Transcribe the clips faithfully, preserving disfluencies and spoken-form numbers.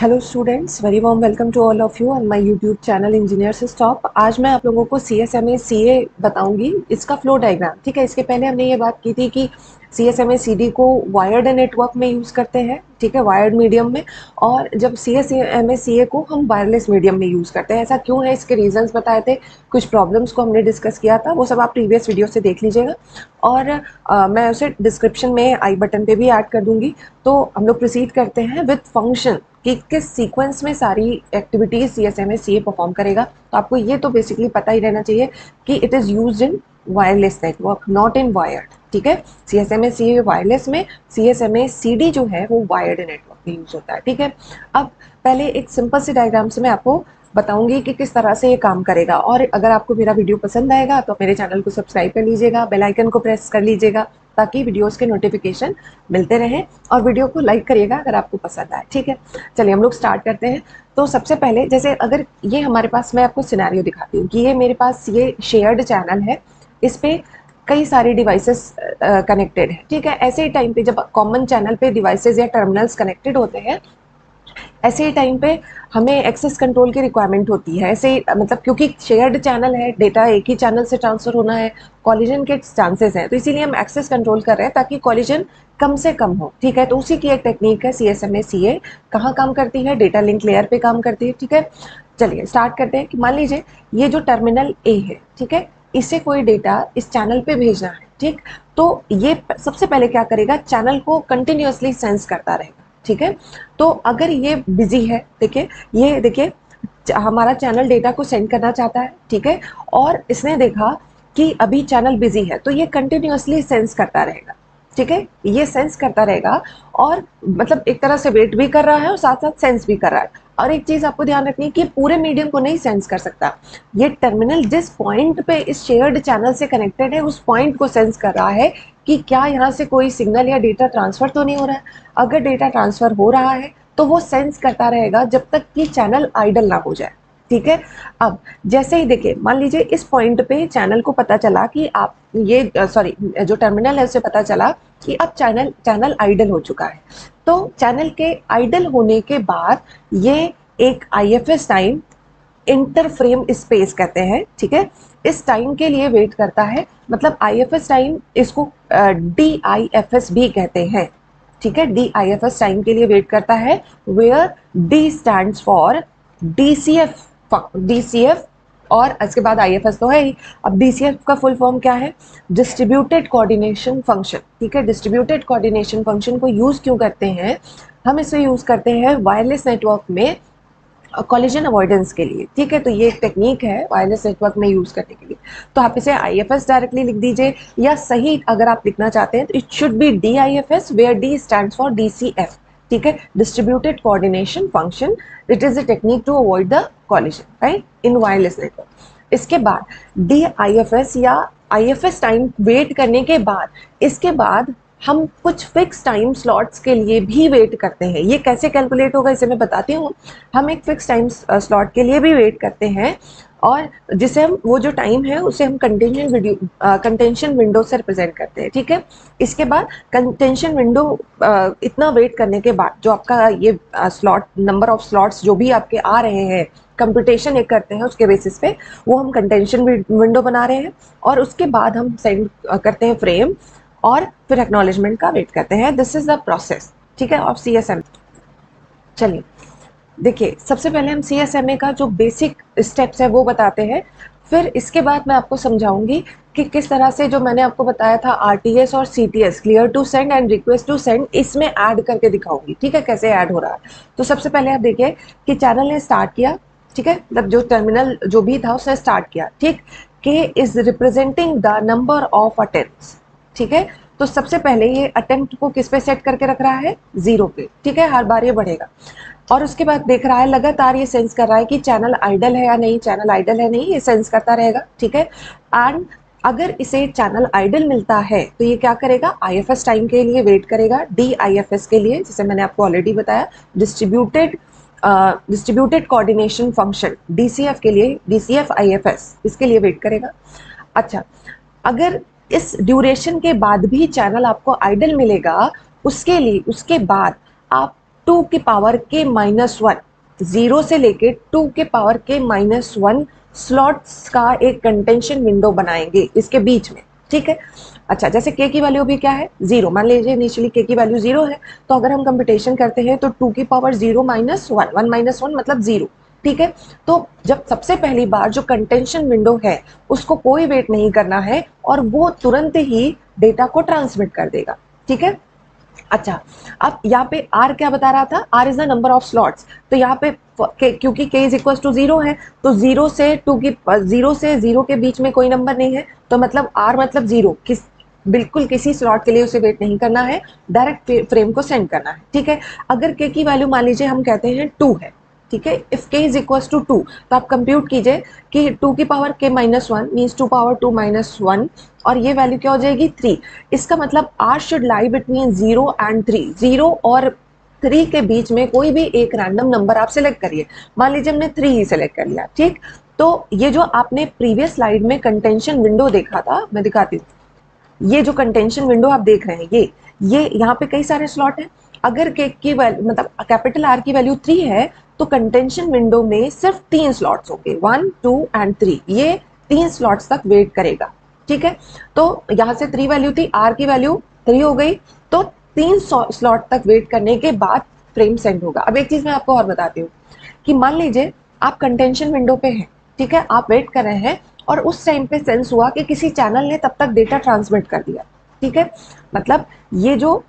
Hello students, very warm welcome to all of you on my YouTube channel engineers stop. आज मैं आप लोगों को सी एस एम ए सी ए बताऊँगी, इसका फ्लो डायग्राम। ठीक है, इसके पहले हमने ये बात की थी कि C S M A C D को वायर्ड नेटवर्क में यूज़ करते हैं, ठीक है, वायर्ड मीडियम में, और जब सी एस एम ए सी ए को हम वायरलेस मीडियम में यूज़ करते हैं। ऐसा क्यों है, इसके रीजंस बताए थे, कुछ प्रॉब्लम्स को हमने डिस्कस किया था, वो सब आप प्रीवियस वीडियो से देख लीजिएगा, और आ, मैं उसे डिस्क्रिप्शन में आई बटन पे भी ऐड कर दूँगी। तो हम लोग प्रोसीड करते हैं विथ फंक्शन कि किस सीक्वेंस में सारी activities C S M A C A perform करेगा। तो आपको ये तो बेसिकली पता ही रहना चाहिए कि it is use in wireless network, not in wired. ठीक है, C S M A C A wireless में, C S M A C D जो है वो वायर्ड नेटवर्क में यूज़ होता है। ठीक है, अब पहले एक सिंपल से डायग्राम से मैं आपको बताऊंगी कि किस तरह से ये काम करेगा। और अगर आपको मेरा वीडियो पसंद आएगा तो मेरे चैनल को सब्सक्राइब कर लीजिएगा, बेल आइकन को प्रेस कर लीजिएगा ताकि वीडियोस के नोटिफिकेशन मिलते रहें, और वीडियो को लाइक करिएगा अगर आपको पसंद आए। ठीक है, चलिए हम लोग स्टार्ट करते हैं। तो सबसे पहले जैसे अगर ये हमारे पास, मैं आपको सिनेरियो दिखाती हूँ कि ये मेरे पास ये शेयर्ड चैनल है, इस पर कई सारे डिवाइसेस कनेक्टेड हैं। ठीक है, ऐसे ही टाइम पे जब कॉमन चैनल पे डिवाइसेस या टर्मिनल्स कनेक्टेड होते हैं, ऐसे ही टाइम पे हमें एक्सेस कंट्रोल की रिक्वायरमेंट होती है। ऐसे मतलब क्योंकि शेयर्ड चैनल है, डेटा एक ही चैनल से ट्रांसफ़र होना है, कॉलिजन के चांसेस हैं, तो इसीलिए हम एक्सेस कंट्रोल कर रहे हैं ताकि कॉलिजन कम से कम हो। ठीक है, तो उसी की एक टेक्निक है C S M A C ए। कहाँ काम करती है? डेटा लिंक लेयर पे काम करती है। ठीक है, चलिए स्टार्ट करते हैं कि मान लीजिए ये जो टर्मिनल ए है, ठीक है, इसे कोई डेटा इस चैनल पे भेजना है। ठीक, तो ये सबसे पहले क्या करेगा, चैनल को कंटिन्यूसली सेंस करता रहेगा। ठीक है, तो अगर ये बिजी है, देखिए ये देखिए हमारा चैनल डेटा को सेंड करना चाहता है, ठीक है, और इसने देखा कि अभी चैनल बिजी है, तो ये कंटिन्यूसली सेंस करता रहेगा। ठीक है, ये सेंस करता रहेगा, और मतलब एक तरह से वेट भी कर रहा है और साथ साथ सेंस भी कर रहा है। और एक चीज़ आपको ध्यान रखनी है कि पूरे मीडियम को नहीं सेंस कर सकता, ये टर्मिनल जिस पॉइंट पे इस शेयर्ड चैनल से कनेक्टेड है उस पॉइंट को सेंस कर रहा है कि क्या यहाँ से कोई सिग्नल या डेटा ट्रांसफ़र तो नहीं हो रहा है। अगर डेटा ट्रांसफ़र हो रहा है तो वो सेंस करता रहेगा जब तक कि चैनल आइडल ना हो जाए। ठीक है, अब जैसे ही देखिए मान लीजिए इस पॉइंट पे चैनल को पता चला कि आप ये सॉरी जो टर्मिनल है उसे पता चला कि अब चैनल चैनल आइडल हो चुका है, तो चैनल के आइडल होने के बाद ये एक आईएफएस टाइम, इंटरफ्रेम स्पेस कहते हैं, ठीक है, इस टाइम के लिए वेट करता है। मतलब आईएफएस टाइम, इसको डीआईएफएस भी कहते हैं। ठीक है, डीआईएफएस टाइम के लिए वेट करता है, where D stands for DCF, DCF, और इसके बाद आईएफएस तो है ही। अब डीसीएफ का फुल फॉर्म क्या है? Distributed coordination function. ठीक है, डिस्ट्रीब्यूटेड कोऑर्डिनेशन फंक्शन को यूज़ क्यों करते हैं हम? इसे यूज़ करते हैं वायरलेस नेटवर्क में कॉलिजन अवॉइडेंस के लिए। ठीक है, तो ये एक टेक्निक है वायरलेस नेटवर्क में यूज़ करने के लिए। तो आप इसे आईएफएस डायरेक्टली लिख दीजिए, या सही अगर आप लिखना चाहते हैं तो it should be DIFS where D stands for DCF. ठीक है, distributed coordination function, it is a technique to avoid the collision, right, in wireless network. इसके बाद डी आई एफ एस या I F S time wait करने के बाद, इसके बाद हम कुछ फिक्स टाइम स्लॉट्स के लिए भी वेट करते हैं। ये कैसे कैलकुलेट होगा इसे मैं बताती हूँ। हम एक फिक्स टाइम स्लॉट के लिए भी वेट करते हैं, और जिसे हम वो जो टाइम है उसे हम कंटेंशन वीडियो कंटेंशन विंडो से रिप्रेजेंट करते हैं। ठीक है, इसके बाद कंटेंशन विंडो uh, इतना वेट करने के बाद जो आपका ये स्लॉट नंबर ऑफ स्लॉट्स जो भी आपके आ रहे हैं, कंप्यूटेशन एक करते हैं उसके बेसिस पे, वो हम कंटेंशन विंडो बना रहे हैं, और उसके बाद हम सेंड करते हैं फ्रेम, और फिर एक्नॉलेजमेंट का वेट करते हैं। दिस इज़ द प्रोसेस, ठीक है, ऑफ सी एस एम। चलिए देखिए, सबसे पहले हम सी एस एम ए का जो बेसिक स्टेप्स है वो बताते हैं, फिर इसके बाद मैं आपको समझाऊंगी कि किस तरह से जो मैंने आपको बताया था आर टी एस और C T S, clear to send and request to send, इसमें ऐड करके दिखाऊंगी। ठीक है, कैसे ऐड हो रहा है। तो सबसे पहले आप देखिए कि चैनल ने स्टार्ट किया, ठीक है, मतलब जो टर्मिनल जो भी था उसने स्टार्ट किया, ठीक, K is representing the number of attempts. ठीक है, तो सबसे पहले ये अटेम्प्ट को किस पे सेट करके रख रहा है? जीरो पे। ठीक है, हर बार ये बढ़ेगा, और उसके बाद देख रहा है लगातार ये सेंस कर रहा है कि चैनल आइडल है या नहीं, चैनल आइडल है नहीं, ये सेंस करता रहेगा। ठीक है, एंड अगर इसे चैनल आइडल मिलता है तो ये क्या करेगा? आईएफएस टाइम के लिए वेट करेगा, डीआईएफएस के लिए, जिसे मैंने आपको ऑलरेडी बताया, distributed distributed coordination function, DCF के लिए, डीसीएफ आईएफएस, इसके लिए वेट करेगा। अच्छा, अगर इस ड्यूरेशन के बाद भी चैनल आपको आइडल मिलेगा, उसके लिए उसके बाद आप टू के पावर के माइनस वन, जीरो से लेके टू के पावर के माइनस वन स्लॉट्स का एक कंटेंशन विंडो बनाएंगे इसके बीच में, ठीक है। अच्छा, जैसे के की वैल्यू भी क्या है, जीरो। मान लीजिए इनिशियली के की वैल्यू जीरो है, तो अगर हम कंप्यूटेशन करते हैं तो टू की power zero minus one, one minus one मतलब जीरो, ठीक है। तो जब सबसे पहली बार जो कंटेंशन विंडो है उसको कोई वेट नहीं करना है और वो तुरंत ही डेटा को ट्रांसमिट कर देगा, ठीक है। अच्छा, अब यहाँ पे R क्या बता रहा था, R is the number of slots. तो यहाँ पे क्योंकि K is equal to zero है तो जीरो से टू की जीरो से जीरो के बीच में कोई नंबर नहीं है, तो मतलब R मतलब जीरो, किस बिल्कुल किसी स्लॉट के लिए उसे वेट नहीं करना है, डायरेक्ट फ्रेम को सेंड करना है, ठीक है। अगर K की वैल्यू मान लीजिए हम कहते हैं टू है, ठीक है, if K is equal to two, तो आप कंप्यूट कीजिए कि टू की power K minus one means two power two minus one और ये वैल्यू क्या हो जाएगी, थ्री। इसका मतलब R should lie between zero and three, zero और थ्री के बीच में कोई भी एक रैंडम नंबर आप सेलेक्ट करिए। मान लीजिए हमने थ्री ही सेलेक्ट कर लिया, ठीक। तो ये जो आपने प्रीवियस स्लाइड में कंटेंशन विंडो देखा था, मैं दिखाती हूँ, ये जो कंटेंशन विंडो आप देख रहे हैं, ये ये यहाँ पे कई सारे स्लॉट हैं। अगर K की वैल्यू मतलब कैपिटल R की वैल्यू थ्री है तो कंटेंशन विंडो में सिर्फ तीन स्लॉट्स होंगे, वन टू एंड थ्री, ये तीन स्लॉट्स तक वेट करेगा, ठीक है। तो यहाँ से थ्री वैल्यू थी, R की वैल्यू थ्री हो गई, तो तीन स्लॉट तक वेट करने के बाद फ्रेम सेंड होगा। अब एक चीज़ मैं आपको और बताती हूँ कि मान लीजिए आप कंटेंशन विंडो पे हैं, ठीक है, आप वेट कर रहे हैं और उस टाइम पे सेंस हुआ कि किसी चैनल ने तब तक डेटा ट्रांसमिट कर दिया, ठीक है। मतलब ये जो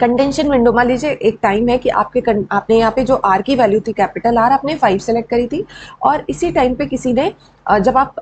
कंटेंशन विंडो, मान लीजिए एक टाइम है कि आपके आपने यहाँ पे जो R की वैल्यू थी कैपिटल R आपने फाइव सेलेक्ट करी थी और इसी टाइम पे किसी ने, जब आप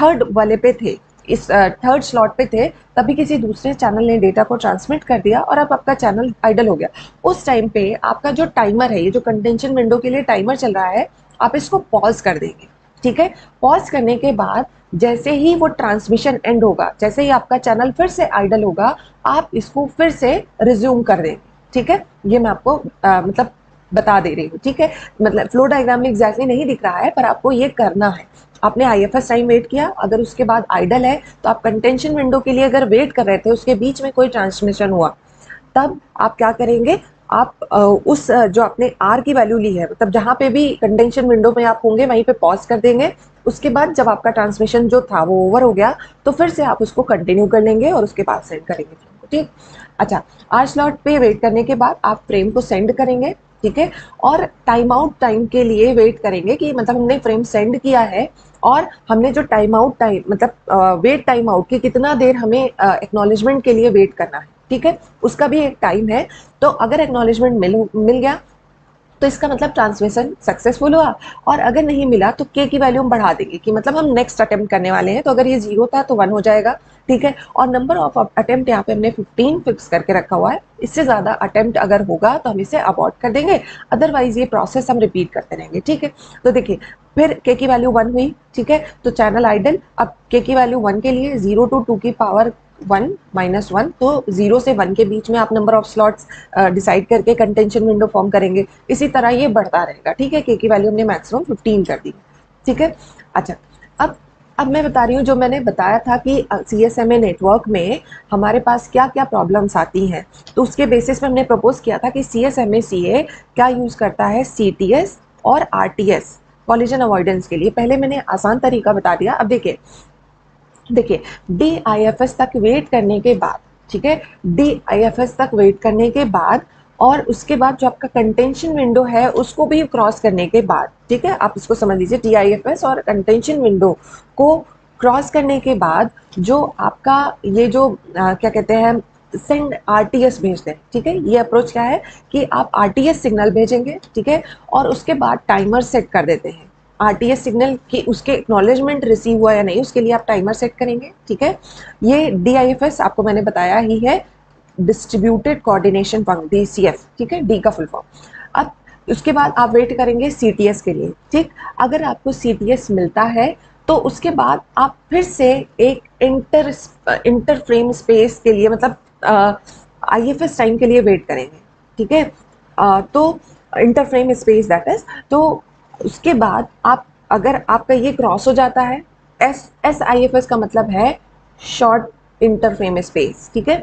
थर्ड वाले पे थे, इस थर्ड स्लॉट पे थे, तभी किसी दूसरे चैनल ने डेटा को ट्रांसमिट कर दिया और अब आपका चैनल आइडल हो गया। उस टाइम पे आपका जो टाइमर है, ये जो कंटेंशन विंडो के लिए टाइमर चल रहा है, आप इसको पॉज कर देंगे, ठीक है। पॉज करने के बाद जैसे ही वो ट्रांसमिशन एंड होगा, जैसे ही आपका चैनल फिर से आइडल होगा, आप इसको फिर से रिज्यूम कर दें, ठीक है। ये मैं आपको आ, मतलब बता दे रही हूँ, ठीक है। मतलब फ्लो डायग्राम में एग्जैक्टली नहीं दिख रहा है, पर आपको ये करना है। आपने I F S time wait किया, अगर उसके बाद आइडल है तो आप कंटेंशन विंडो के लिए अगर वेट कर रहे थे, उसके बीच में कोई ट्रांसमिशन हुआ, तब आप क्या करेंगे, आप उस जो आपने R की वैल्यू ली है, मतलब जहाँ पे भी कंटेंशन विंडो में आप होंगे वहीं पे पॉज कर देंगे। उसके बाद जब आपका ट्रांसमिशन जो था वो ओवर हो गया तो फिर से आप उसको कंटिन्यू कर लेंगे और उसके बाद सेंड करेंगे फ्रेम को, ठीक। अच्छा, R स्लॉट पे वेट करने के बाद आप फ्रेम को सेंड करेंगे, ठीक है, और टाइम आउट टाइम के लिए वेट करेंगे कि मतलब हमने फ्रेम सेंड किया है और हमने जो टाइम आउट टाइम मतलब वेट टाइम आउट की कितना देर हमें एक्नॉलेजमेंट के लिए वेट करना है, ठीक है, उसका भी एक टाइम है। तो अगर एक्नॉलेजमेंट मिल मिल गया तो इसका मतलब ट्रांसमिशन सक्सेसफुल हुआ, और अगर नहीं मिला तो K की वैल्यू हम बढ़ा देंगे कि मतलब हम नेक्स्ट अटेम्प्ट करने वाले हैं। तो अगर ये जीरो था तो वन हो जाएगा, ठीक है। और नंबर ऑफ अटेम्प्ट यहाँ पे हमने फिफ्टीन फिक्स करके रखा हुआ है, इससे ज़्यादा अटेम्प्ट अगर होगा तो हम इसे अबॉर्ट कर देंगे, अदरवाइज ये प्रोसेस हम रिपीट करते रहेंगे, ठीक है। तो देखिए फिर K की वैल्यू वन हुई, ठीक है, तो चैनल आइडल। अब K की वैल्यू वन के लिए जीरो टू टू की पावर वन माइनस वन, तो जीरो से वन के बीच में आप नंबर ऑफ स्लॉट्स डिसाइड करके कंटेंशन विंडो फॉर्म करेंगे। इसी तरह ये बढ़ता रहेगा, ठीक है। K की वैल्यू हमने मैक्सिमम फिफ्टीन कर दी, ठीक है। अच्छा, अब अब मैं बता रही हूँ जो मैंने बताया था कि C S M A network में हमारे पास क्या क्या प्रॉब्लम्स आती हैं, तो उसके बेसिस पे हमने प्रपोज किया था कि C S M A C ए क्या यूज़ करता है, सी टी एस और R T S collision avoidance के लिए। पहले मैंने आसान तरीका बता दिया। अब देखिए देखिए डी आई एफ एस तक वेट करने के बाद, ठीक है, डी आई एफ एस तक वेट करने के बाद और उसके बाद जो आपका कंटेंशन विंडो है उसको भी क्रॉस करने के बाद, ठीक है, आप इसको समझ लीजिए डी आई एफ एस और कंटेंशन विंडो को क्रॉस करने के बाद जो आपका ये जो आ, क्या कहते हैं सेंड आर टी एस भेजते हैं, ठीक है। ये अप्रोच क्या है कि आप आर टी एस सिग्नल भेजेंगे, ठीक है, और उसके बाद टाइमर सेट कर देते हैं। आर टी एस सिग्नल की उसके एक्नॉलेजमेंट रिसीव हुआ या नहीं उसके लिए आप टाइमर सेट करेंगे, ठीक है। ये डी आई एफ एस आपको मैंने बताया ही है, distributed coordination function, D C F, ठीक है, डी का फुल फॉर्म। अब उसके बाद आप वेट करेंगे सी टी एस के लिए, ठीक। अगर आपको सी टी एस मिलता है तो उसके बाद आप फिर से एक इंटर इंटर फ्रेम स्पेस के लिए मतलब आई एफ एस टाइम के लिए वेट करेंगे, ठीक है। uh, तो inter frame space that is, तो उसके बाद आप अगर आपका ये क्रॉस हो जाता है, S S I F S का मतलब है शॉर्ट इंटर फ्रेम स्पेस, ठीक है।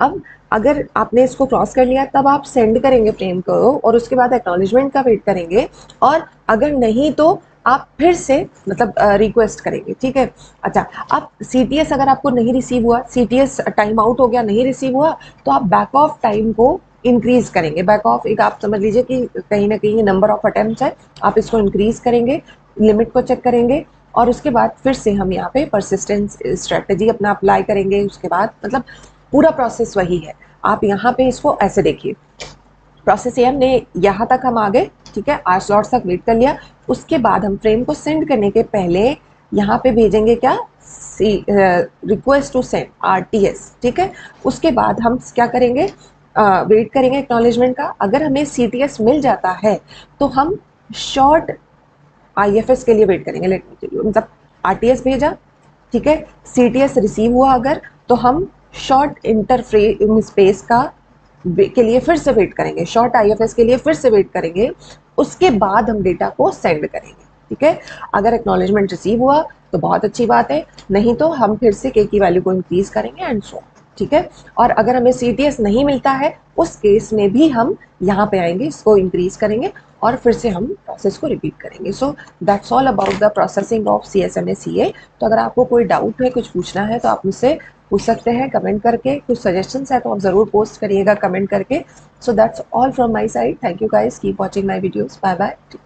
अब अगर आपने इसको क्रॉस कर लिया तब आप सेंड करेंगे फ्रेम को और उसके बाद एक्नॉलेजमेंट का वेट करेंगे, और अगर नहीं तो आप फिर से मतलब रिक्वेस्ट करेंगे, ठीक है। अच्छा, अब सी टी एस अगर आपको नहीं रिसीव हुआ, C T S time out हो गया, नहीं रिसीव हुआ, तो आप बैक ऑफ टाइम को इंक्रीज़ करेंगे। बैक ऑफ एक आप समझ लीजिए कि कहीं ना कहीं नंबर ऑफ अटैम्प्ट है, आप इसको इंक्रीज़ करेंगे, लिमिट को चेक करेंगे, और उसके बाद फिर से हम यहाँ पे परसिस्टेंस स्ट्रेटजी अपना अप्लाई करेंगे। उसके बाद मतलब पूरा प्रोसेस वही है। आप यहाँ पे इसको ऐसे देखिए, प्रोसेस ये हमने यहाँ तक हम आ गए, ठीक है, आठ स्लॉट्स तक वेट कर लिया। उसके बाद हम फ्रेम को सेंड करने के पहले यहाँ पे भेजेंगे क्या, C request to send R T S, ठीक है। उसके बाद हम क्या करेंगे, वेट uh, करेंगे एक्नॉलेजमेंट का। अगर हमें सी टी एस मिल जाता है तो हम शॉर्ट आई एफ एस के लिए वेट करेंगे। मतलब आर टी एस भेजा, ठीक है, सी टी एस रिसीव हुआ अगर, तो हम शॉर्ट इंटरफ्रेम स्पेस का के लिए फिर से वेट करेंगे, शॉर्ट आई एफ एस के लिए फिर से वेट करेंगे। उसके बाद हम डेटा को सेंड करेंगे, ठीक है। अगर एक्नॉलेजमेंट रिसीव हुआ तो बहुत अच्छी बात है, नहीं तो हम फिर से के की वैल्यू को इंक्रीज़ करेंगे एंड सो, ठीक है। और अगर हमें सी टी एस नहीं मिलता है उस केस में भी हम यहाँ पे आएंगे, इसको इंक्रीज़ करेंगे और फिर से हम प्रोसेस को रिपीट करेंगे। So that's all about the processing of C S M A C A. तो अगर आपको कोई डाउट है, कुछ पूछना है, तो आप मुझसे पूछ सकते हैं कमेंट करके। कुछ सजेशंस है तो आप ज़रूर पोस्ट करिएगा कमेंट करके। So that's all from my side. Thank you guys, keep watching my videos. Bye bye.